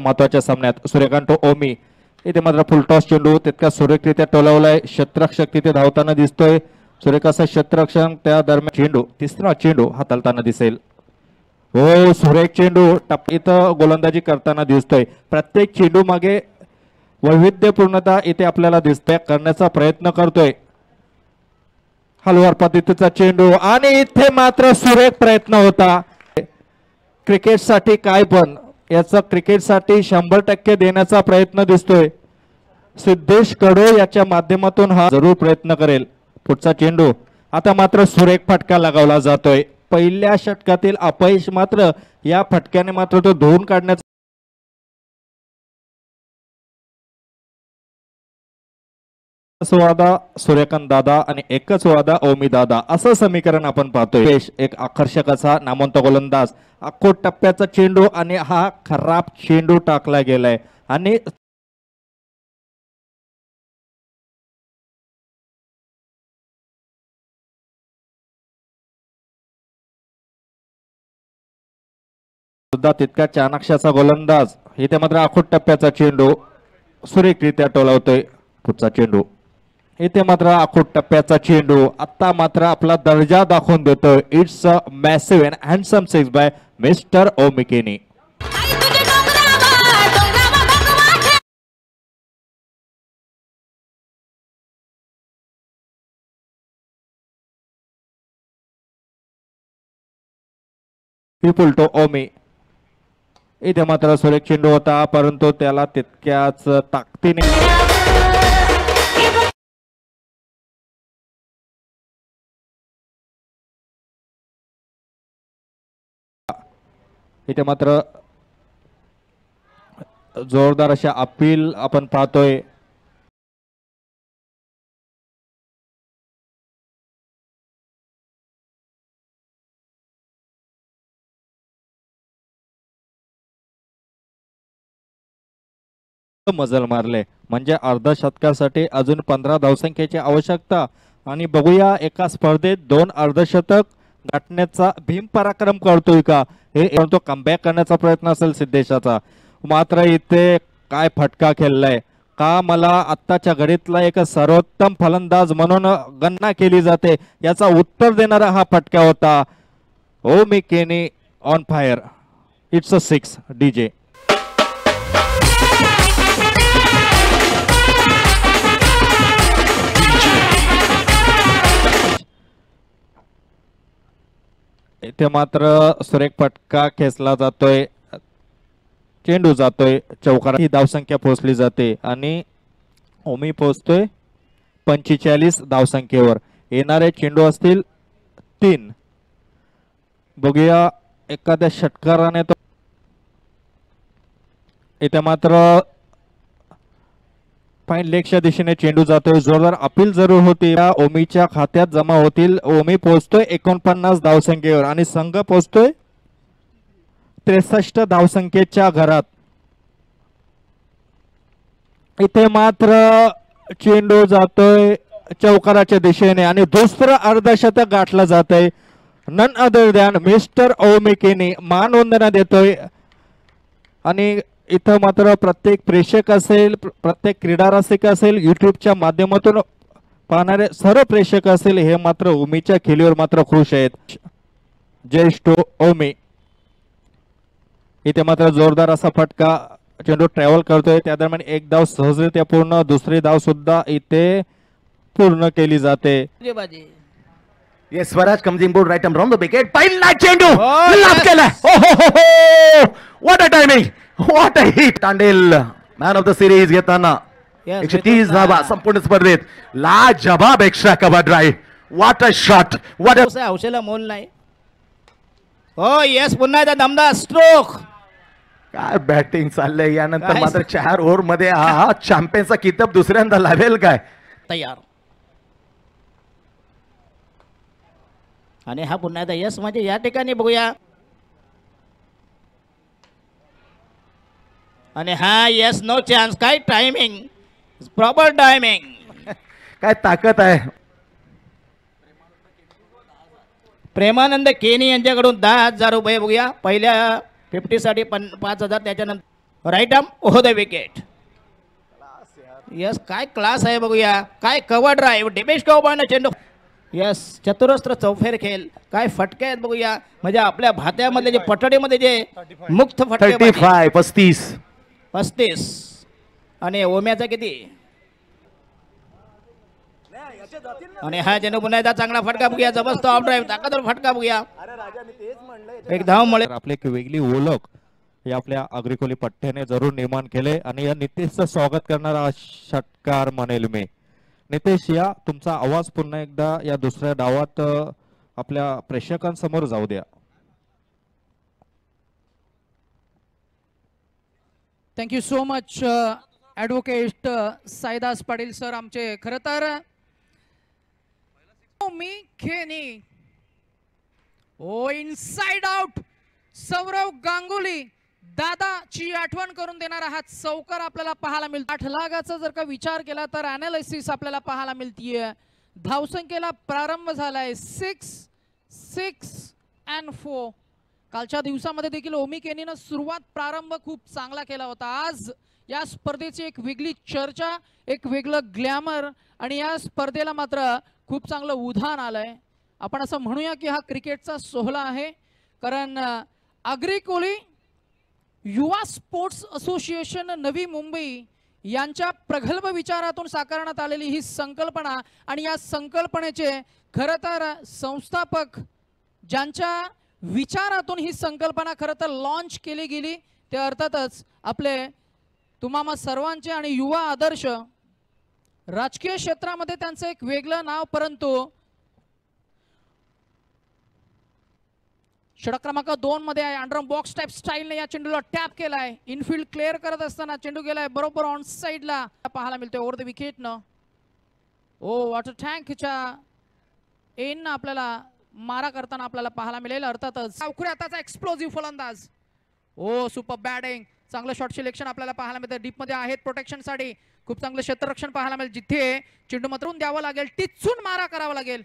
महत्वाच्या सामन्यात सूर्यकांत ओमी इथे मात्र फुलटॉस चेंडू तितका सुरेखरित्या टोलावलाय, क्षेत्ररक्षक तिथे धावताना दिसतोय, सुरेखाचा क्षेत्ररक्षण त्या दरम्यान चेंडू तिसरा चेंडू हाताळताना दिसेल। हो सुरेख चेंडू टप इथं गोलंदाजी करताना दिसतोय। प्रत्येक चेंडू मागे वैविध्यपूर्णता इथे आपल्याला दिसते, करण्याचा प्रयत्न करतोय। हलवार पद्धतीचा चेंडू आणि इथे मात्र सुरेख प्रयत्न होता। क्रिकेटसाठी काय पण याचा क्रिकेटसाठी 100% देण्याचा प्रयत्न दिसतोय। सिद्धेश कडो याच्या माध्यमातून हा जरूर प्रयत्न करेल। पुढचा चेंडू आता मात्र सुरेख फटका लगावला जातोय। पहिल्या षटकातील अपयश मात्र या फटक्याने मात्र तो धुवून काढण्याचा वादा सूर्यकांत दादा आणि एकच वादा ओमी दादा असं समीकरण आपण पाहतोय। एक आकर्षक असा नामवंत गोलंदाज अख्खो टप्प्याचा चेंडू आणि हा खराब चेंडू टाकला गेलाय आणि सुद्धा तितका चाणाक्षाचा गोलंदाज इथे मात्र अखूट टप्प्याचा चेंडू सुरेखरित्या टोलावतोय। पुढचा चेंडू इथे मात्र आखूट टप्प्याचा चेंडू आता मात्र आपला दर्जा दाखवून देतो। It's a massive and handsome six by mister ओमी केनी। पीपल टू ओमी इथे मात्र सुरेख चेंडू होता, परंतु त्याला तितक्याच ताकदीने इथे मात्र जोरदार अशा अपील आपण पाहतोय। मजल मारले म्हणजे अर्धशतकासाठी अजून 15 धावसंख्येची आवश्यकता आणि बघूया एका स्पर्धेत 2 अर्धशतक गाठण्याचा भीम पराक्रम करतोय का। हे तो कमबॅक करण्याचा प्रयत्न असेल सिद्धेशाचा, मात्र इथे काय फटका खेळलाय का मला आत्ताच्या घडीतला एक सर्वोत्तम फलंदाज म्हणून गणना केली जाते याचा उत्तर देणारा हा फटका होता। ओमी केनी ऑन फायर, इट्स अ 6 डीजे। इथे मात्र सुरेख फटका खेचला जातोय, चेंडू जातोय चौकार, ही धावसंख्या पोहोचली जाते आणि ओमी पोहोचतोय 45 धावसंख्येवर। येणारे चेंडू असतील 3, बघूया एखाद्या षटकाराने तो। इथे मात्र फाईन लेगच्या दिशेने चेंडू जातोय, जोरदार अपील जरूर होती, ओमीच्या खात्यात जमा होतील। ओमी पोहोचतोय 49 धावसंख्येवर आणि संघ पोहोचतोय 63 धावसंख्येच्या घरात। इथे मात्र चेंडू जातोय चौकाराच्या दिशेने आणि दुसरं अर्धशतक गाठला जातंय। नन अदर दॅन मिस्टर ओमी केनी मानवंदना देतोय आणि इथं मात्र प्रत्येक प्रेक्षक असेल, प्रत्येक क्रीडा रसिक असेल, यूट्यूबच्या माध्यमातून पाहणारे सर्व प्रेक्षक असेल हे मात्र ओमीच्या खेळीवर मात्र खुश आहेत। ज्येष्ठ ओमी इथे मात्र जोरदार असा फटका, चेंडू ट्रॅव्हल करतोय, त्या दरम्यान एक धाव सहजरित्या पूर्ण, दुसरी धाव सुद्धा इथे पूर्ण केली जाते। Yes, Swaraj comes in board right arm round the wicket. Pile na chendo. Oh, what a timing! What a hit! Tandil, man of the series घेताना 130 धावा संपूर्ण स्पर्धेत लाजवाब extra cover drive. What a shot! What a हौसेला मोल नाही. Oh yes, पुन्हा एकदा दमदार स्ट्रोक. काय बॅटिंग चाललंय यानंतर मात्र 4 ओव्हर मध्ये हा चॅम्पियनचा किताब दुसऱ्यांदा लावेल काय तयार आणि हा पुन्हा एकदा यश म्हणजे या ठिकाणी बघूया आणि हा यस नो चान्स, काय टाइमिंग, प्रॉपर टाइमिंग काय ताकद आहे प्रेमानंद केनी यांच्याकडून 10,000 रुपये बघूया पहिल्या 50 साठी 5,000 त्याच्यानंतर right arm over the wicket. Yes काय क्लास आहे बघूया. काय कव्हर ड्राइव डॅमेज कव्हर बॉलने चेंडू. यस चतुरस्त्र चौफेर खेल. काय फटके आहेत बघूया. म्हणजे आपल्या भात्यामधले जे पटडीमध्ये जे मुक्त फटके 35 35 आणि ओम्याचा किती आणि हा चेंडू पुन्हा चांगला फटका बघूया. जबरदस्त ऑफ ड्राइव ताकदवर फटका बघूया. अरे राजा मी तेच म्हणलं एक धाव मुळे आपले एक वेगळी ओळख या आपल्या आग्रिकोली पट्ट्याने जरूर निर्माण केले आणि या नितेशचं स्वागत करणारा षटकार म्हणेल मी. नितेश या तुमचा आवाज पुन्हा एकदा या दुसऱ्या डावात आपल्या प्रेक्षकांसमोर जाऊ द्या. Thank you so much advocate Saidas Patil sir आमचे. खरं तर Omi Kheni oh inside out Saurav Ganguly दादाची आठवण करून देणारा हा चौकार आपल्याला पाहायला मिळतो. 8 लाखाचा जर का विचार केला तर अनालिसिस आपल्याला पाहायला मिळतीये. धावसंख्येला प्रारंभ झालाय 6, 6 and 4. कालच्या दिवसामध्ये देखील ओमी केनीनं सुरुवात प्रारंभ खूप चांगला केला होता. आज या स्पर्धेची एक वेगळी चर्चा, एक वेगळं ग्लॅमर आणि या स्पर्धेला मात्र खूप चांगलं उधाण आलंय. आपण असं म्हणूया की हा क्रिकेटचा सोहळा आहे, कारण आग्री कोली युवा स्पोर्ट्स असोसिएशन नवी मुंबई यांच्या प्रगल्भ विचारातून साकारण्यात आलेली ही संकल्पना आणि या संकल्पनेचे खरं तर संस्थापक ज्यांच्या विचारातून ही संकल्पना खरं तर लॉन्च केली गेली ते अर्थातच आपले तुम्हा सर्वांचे आणि युवा आदर्श. राजकीय क्षेत्रामध्ये त्यांचं एक वेगळं नाव, परंतु षटक क्रमांक 2 मध्ये अंडरआर्म बॉक्स टाइप स्टाइल ने या चेंडूला टॅप केलाय. इनफील्ड क्लिअर करत असताना चेंडू गेलाय बरोबर ऑन साइडला पाहायला मिळतोय ओव्हर द विकेट न. ओ वॉटर टँकच्या एन आपल्याला मारा करताना आपल्याला पाहायला मिळेल. अर्थातच सावखुरे आताचा एक्सप्लोसिव्ह फलंदाज. ओ सुपर बॅटिंग, चांगलं शॉट सिलेक्शन आपल्याला पाहायला मिळतं. डीप मध्ये आहेत प्रोटेक्शन साठी. खूप चांगलं क्षेत्ररक्षण पाहायला मिळेल जिथे चेंडू मतरून द्यावा लागेल, टिचून मारा करावा लागेल.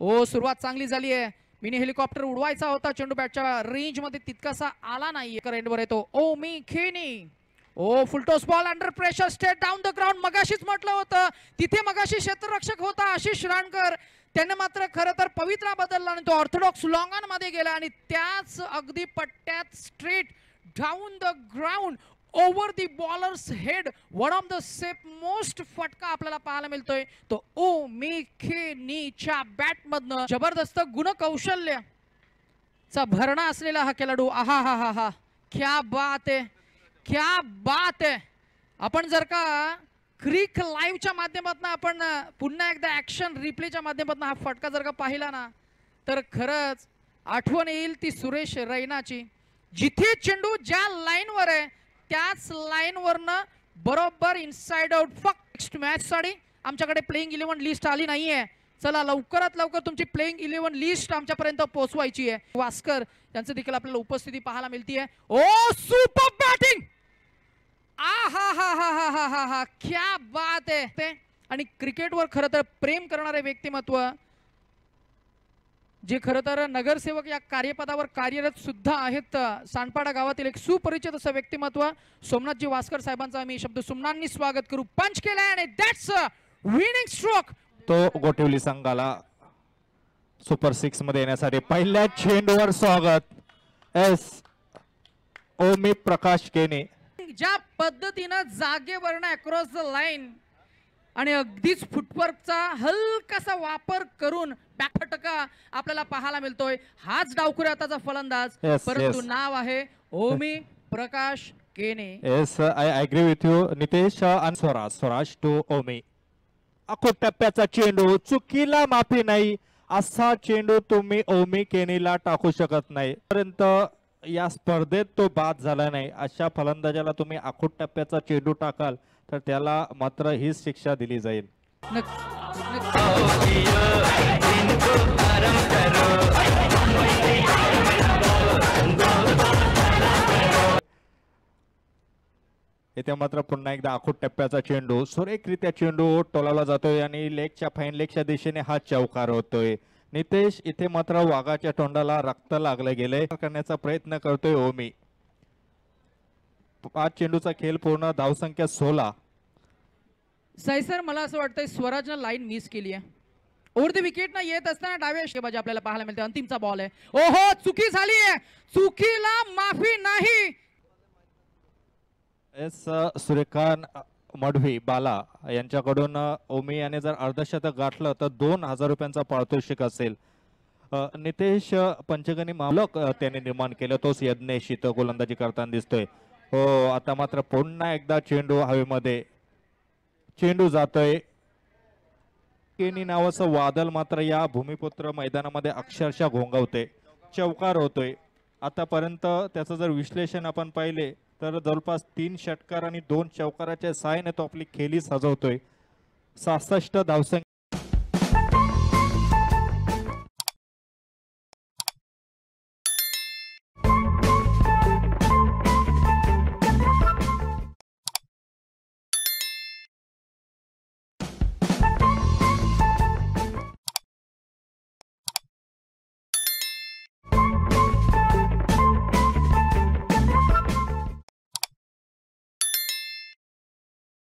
ओ सुरुवात चांगली झाली आहे. मिनी हेलिकॉप्टर उडवायचा होता, चेंडू बॅटच्या रेंज मध्ये तितकासा आला नाहीये. करंट वर येतो Omi Keni. Oh full toss ball under pressure straight down the ground. मगाशीच म्हटलं होतं तिथे मगाशी क्षेत्ररक्षक होता आशिष राणकर, त्याने मात्र खरं तर पवित्रा बदलला आणि तो ऑर्थोडॉक्स लॉंगॉन मध्ये गेला आणि त्याच अगदी पट्ट्यात straight down the ground over the bowlers head. One of the safe most फटका आपल्याला पाहायला मिळतोय तो ओमी केनीच्या बॅट मधनं. जबरदस्त गुणकौशल्य चा भरणा असलेला हा खेळाडू. आहा हा हा हा, क्या बात आहे, क्या बात आहे. आपण जर का क्रिक लाईव्हच्या माध्यमातून आपण पुन्हा एकदा ऍक्शन रिप्लेच्या माध्यमातून हा फटका जर का पाहिला ना तर खरंच आठवण येईल ती सुरेश रैनाची. जिथे चेंडू ज्या लाईनवर आहे त्याच लाइन वरन बरोबर इनसाइड आउट. फक्त मॅच साठी आमच्याकडे प्लेइंग 11 लिस्ट आली नाहीये. चला लवकरात लवकर तुमची प्लेइंग 11 लिस्ट आमच्यापर्यंत पोहोचवायची आहे. वास्कर यांचं देखील आपल्याला उपस्थिती पाहायला मिळते. ओ सुपर बॅटिंग, आ हा हा हा हा हा हा, क्या बात आहे. आणि क्रिकेटवर खरं तर प्रेम करणारे व्यक्तिमत्व जे खरं तर नगरसेवक या कार्यपदावर कार्यरत सुद्धा आहेत. सांडपाडा गावातील एक सुपरिचित असं व्यक्तिमत्व सोमनाथजी वास्कर साहेबांचा आम्ही शब्द सुमनांनी स्वागत करू. पंच केलाय आणि दॅट्स अ विनिंग स्ट्रोक. तो गोठवली संघाला सुपर 6 मध्ये येण्यासाठी पहिल्या चेंडूवर स्वागत. एस ओमी प्रकाश केनी ज्या पद्धतीनं जागेवरून अक्रॉस द लाईन आणि अगदीच फुटवर्कचा हलकासा वापर करून बॅकफटका आपल्याला पाहायला मिळतोय. हाच डावखुऱ्या आताचा फलंदाज, परंतु नाव आहे Omi Prakash Keni. Yes I agree with you Nitesh. आणि स्वराज टू ओमी. अखो टप्प्याचा चेंडू, चुकीला माफी नाही असा चेंडू तुम्ही ओमी केनीला टाकू शकत नाही. पर्यंत या स्पर्धेत तो बाद झाला नाही. अशा फलंदाजाला तुम्ही अखो टप्प्याचा चेंडू टाकाल तर त्याला मात्र हीच शिक्षा दिली जाईल. येथे मात्र पुन्हा एकदा अखूट टप्प्याचा चेंडू सुरेखरित्या चेंडू टोलावला जातोय आणि लेगच्या फाईन लेगच्या दिशेने हा चौकार होतोय. नितेश इथे मात्र वाघाच्या तोंडाला रक्त लागले गेले. करण्याचा प्रयत्न करतोय ओमी, पाच चेंडूचा खेळ पूर्ण, धाव संख्या 16. सर मला असं वाटतंय स्वराजने लाईन मिस केली आहे. ओवर द विकेट ना येत असताना डाव्या शेबाजी आपल्याला पाहायला मिळते. अंतिमचा बॉल आहे. ओहो चुकी झाली आहे, चुकीला माफी नाही. एस सूर्यकांत मडवी बाला यांच्याकडून ओमी याने जर अर्धशतक गाठलं तर 2000 रुपयांचा पारितोषिक असेल. नितेश पंचगणी मालक त्याने निर्माण केलं, तोच यज्ञेश इथं गोलंदाजी करताना दिसतोय. हो आता मात्र पुन्हा एकदा चेंडू हवेमध्ये, चेंडू जातोय. केनी नावाचं वादळ मात्र या भूमिपुत्र मैदानामध्ये अक्षरशः घोंगावते, चौकार होतोय. आतापर्यंत त्याचं जर विश्लेषण आपण पाहिले तर जवळपास 3 षटकार आणि 2 चौकाराच्या साहाय्याने तो आपली खेळी सजवतोय. 66 धावसंख्या